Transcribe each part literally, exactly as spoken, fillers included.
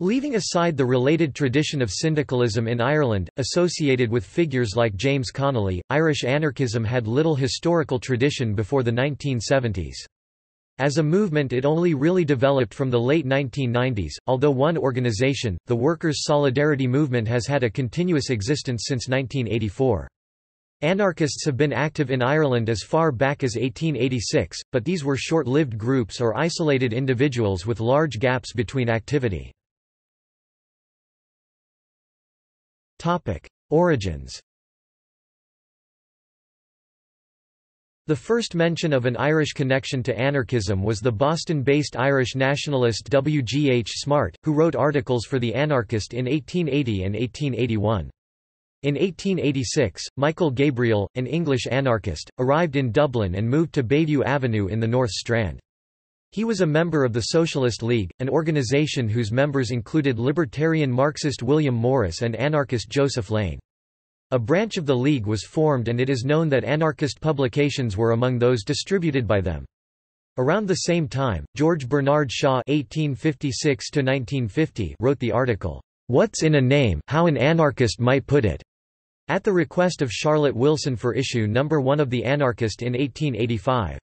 Leaving aside the related tradition of syndicalism in Ireland, associated with figures like James Connolly, Irish anarchism had little historical tradition before the nineteen seventies. As a movement, it only really developed from the late nineteen nineties, although one organisation, the Workers' Solidarity Movement, has had a continuous existence since nineteen eighty-four. Anarchists have been active in Ireland as far back as eighteen eighty-six, but these were short-lived groups or isolated individuals with large gaps between activity. Topic: Origins. The first mention of an Irish connection to anarchism was the Boston-based Irish nationalist W. G. H. Smart, who wrote articles for The Anarchist in eighteen eighty and eighteen eighty-one. In eighteen eighty-six, Michael Gabriel, an English anarchist, arrived in Dublin and moved to Bayview Avenue in the North Strand. He was a member of the Socialist League, an organization whose members included libertarian Marxist William Morris and anarchist Joseph Lane. A branch of the League was formed, and it is known that anarchist publications were among those distributed by them. Around the same time, George Bernard Shaw eighteen fifty-six to nineteen fifty wrote the article, "What's in a Name? How an Anarchist Might Put It?" at the request of Charlotte Wilson for issue number one of The Anarchist in eighteen eighty-five.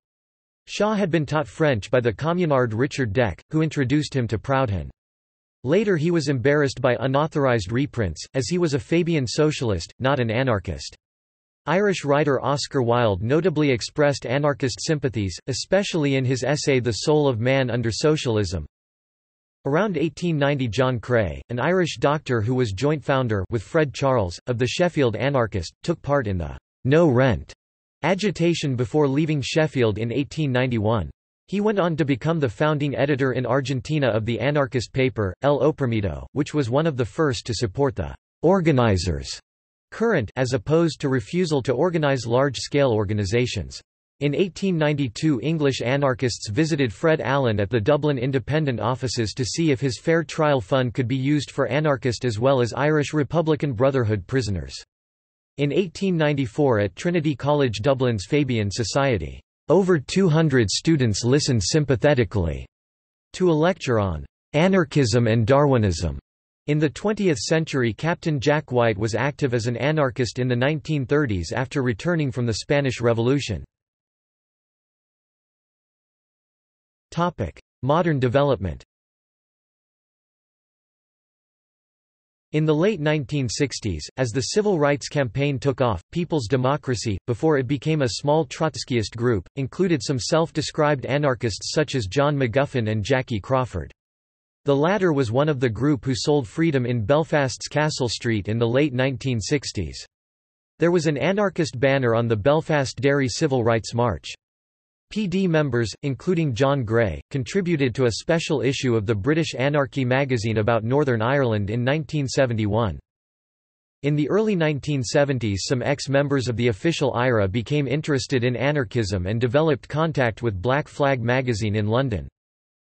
Shaw had been taught French by the communard Richard Deck, who introduced him to Proudhon. Later he was embarrassed by unauthorized reprints, as he was a Fabian socialist, not an anarchist. Irish writer Oscar Wilde notably expressed anarchist sympathies, especially in his essay The Soul of Man Under Socialism. Around eighteen ninety, John Creagh, an Irish doctor who was joint founder with Fred Charles, of the Sheffield Anarchist, took part in the No Rent agitation before leaving Sheffield in eighteen ninety-one. He went on to become the founding editor in Argentina of the anarchist paper, El Oprimido, which was one of the first to support the «organizers» current, as opposed to refusal to organize large-scale organizations. In eighteen ninety-two, English anarchists visited Fred Allen at the Dublin independent offices to see if his Fair Trial Fund could be used for anarchist as well as Irish Republican Brotherhood prisoners. In eighteen ninety-four, at Trinity College Dublin's Fabian Society, over two hundred students listened sympathetically to a lecture on anarchism and Darwinism. In the twentieth century, Captain Jack White was active as an anarchist in the nineteen thirties after returning from the Spanish Revolution. Topic: Modern development. In the late nineteen sixties, as the civil rights campaign took off, People's Democracy, before it became a small Trotskyist group, included some self-described anarchists such as John McGuffin and Jackie Crawford. The latter was one of the group who sold freedom in Belfast's Castle Street in the late nineteen sixties. There was an anarchist banner on the Belfast Dairy Civil Rights March. P D members, including John Creagh, contributed to a special issue of the British Anarchy magazine about Northern Ireland in nineteen seventy-one. In the early nineteen seventies, some ex-members of the official I R A became interested in anarchism and developed contact with Black Flag magazine in London.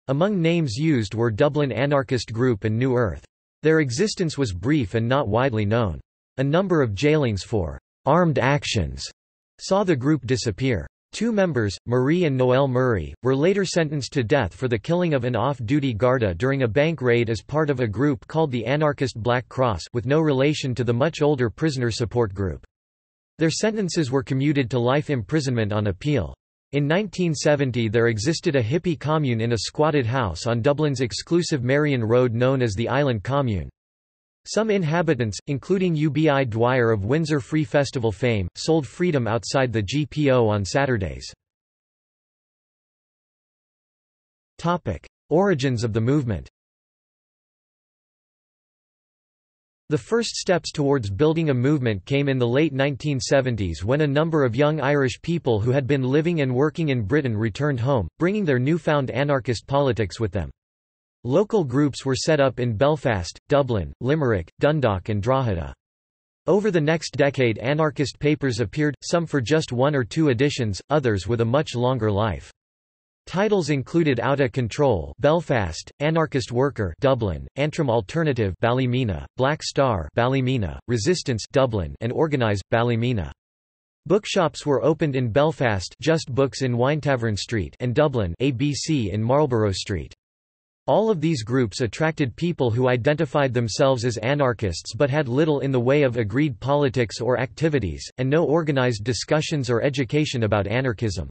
Among names used were Dublin Anarchist Group and New Earth. Their existence was brief and not widely known. A number of jailings for armed actions saw the group disappear. Two members, Marie and Noel Murray, were later sentenced to death for the killing of an off-duty Garda during a bank raid as part of a group called the Anarchist Black Cross, with no relation to the much older prisoner support group. Their sentences were commuted to life imprisonment on appeal. In nineteen seventy, there existed a hippie commune in a squatted house on Dublin's exclusive Marion Road known as the Island Commune. Some inhabitants, including U B I Dwyer of Windsor Free Festival fame, sold freedom outside the G P O on Saturdays. Topic: Origins of the movement. The first steps towards building a movement came in the late nineteen seventies, when a number of young Irish people who had been living and working in Britain returned home, bringing their newfound anarchist politics with them. Local groups were set up in Belfast, Dublin, Limerick, Dundalk and Drogheda. Over the next decade, anarchist papers appeared, some for just one or two editions, others with a much longer life. Titles included Out of Control, Belfast, Anarchist Worker, Dublin, Antrim Alternative, Ballymena, Black Star, Ballymena, Resistance, Dublin and Organised, Ballymena. Bookshops were opened in Belfast, Just Books in Winetavern Street, and Dublin, A B C in Marlborough Street. All of these groups attracted people who identified themselves as anarchists but had little in the way of agreed politics or activities, and no organized discussions or education about anarchism.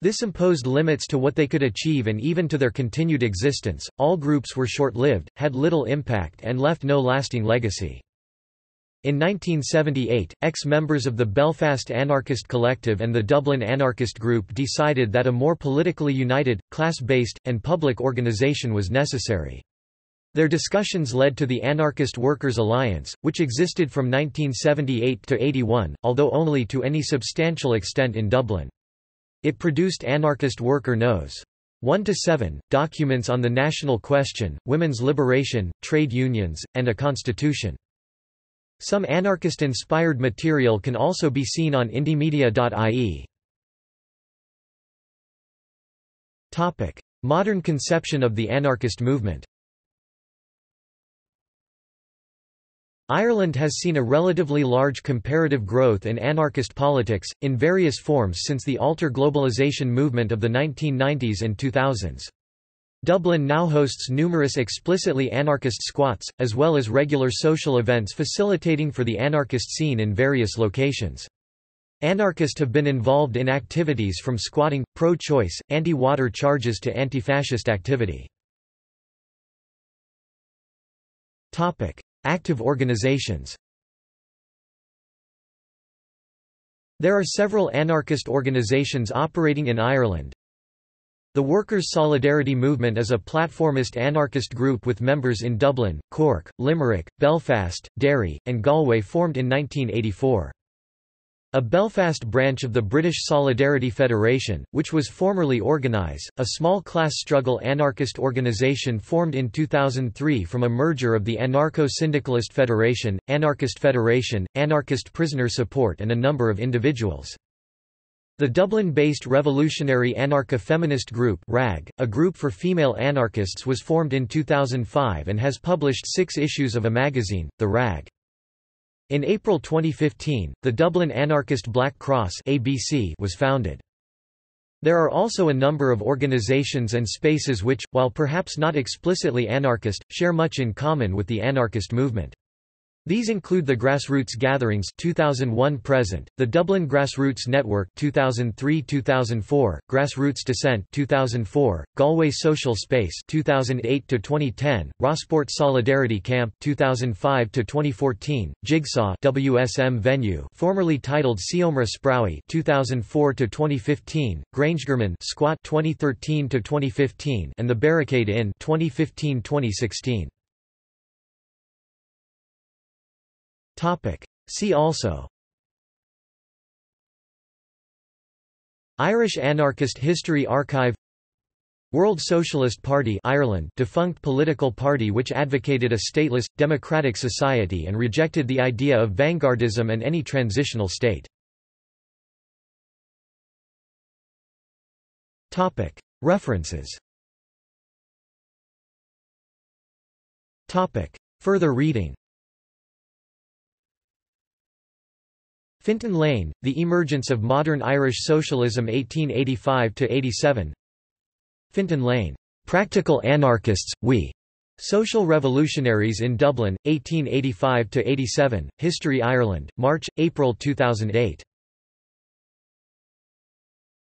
This imposed limits to what they could achieve and even to their continued existence. All groups were short-lived, had little impact, and left no lasting legacy. In nineteen seventy-eight, ex-members of the Belfast Anarchist Collective and the Dublin Anarchist Group decided that a more politically united, class-based, and public organisation was necessary. Their discussions led to the Anarchist Workers' Alliance, which existed from nineteen seventy-eight to eighty-one, although only to any substantial extent in Dublin. It produced Anarchist Worker Nos. one to seven, documents on the national question, women's liberation, trade unions, and a constitution. Some anarchist-inspired material can also be seen on indymedia dot I E. Topic: Modern conception of the anarchist movement. Ireland has seen a relatively large comparative growth in anarchist politics, in various forms since the alter globalisation movement of the nineteen nineties and two thousands. Dublin now hosts numerous explicitly anarchist squats, as well as regular social events facilitating for the anarchist scene in various locations. Anarchists have been involved in activities from squatting, pro-choice, anti-water charges to anti-fascist activity. Topic: Active organizations. There are several anarchist organizations operating in Ireland. The Workers' Solidarity Movement is a platformist anarchist group with members in Dublin, Cork, Limerick, Belfast, Derry, and Galway, formed in nineteen eighty-four. A Belfast branch of the British Solidarity Federation, which was formerly Organised, a small class struggle anarchist organisation formed in two thousand three from a merger of the Anarcho-Syndicalist Federation, Anarchist Federation, Anarchist Prisoner Support, and a number of individuals. The Dublin-based Revolutionary Anarcho-Feminist Group (R A G), a group for female anarchists, was formed in two thousand five and has published six issues of a magazine, The R A G. In April twenty fifteen, the Dublin Anarchist Black Cross (A B C) was founded. There are also a number of organisations and spaces which, while perhaps not explicitly anarchist, share much in common with the anarchist movement. These include the Grassroots Gatherings two thousand one present, the Dublin Grassroots Network two thousand three to two thousand four, Grassroots Dissent two thousand four, Galway Social Space two thousand eight to twenty ten, Rossport Solidarity Camp two thousand five to twenty fourteen, Jigsaw W S M Venue, formerly titled Siomra Sprowy two thousand four to twenty fifteen, Grangegerman Squat twenty thirteen to twenty fifteen, and the Barricade Inn twenty fifteen to twenty sixteen. See also: Irish Anarchist History Archive, World Socialist Party Ireland, defunct political party which advocated a stateless, democratic society and rejected the idea of vanguardism and any transitional state. References. Further reading: Fintan Lane, The Emergence of Modern Irish Socialism eighteen eighty-five to eighty-seven. Fintan Lane, Practical Anarchists, We! Social Revolutionaries in Dublin, eighteen eighty-five to eighty-seven, History Ireland, March, April two thousand eight.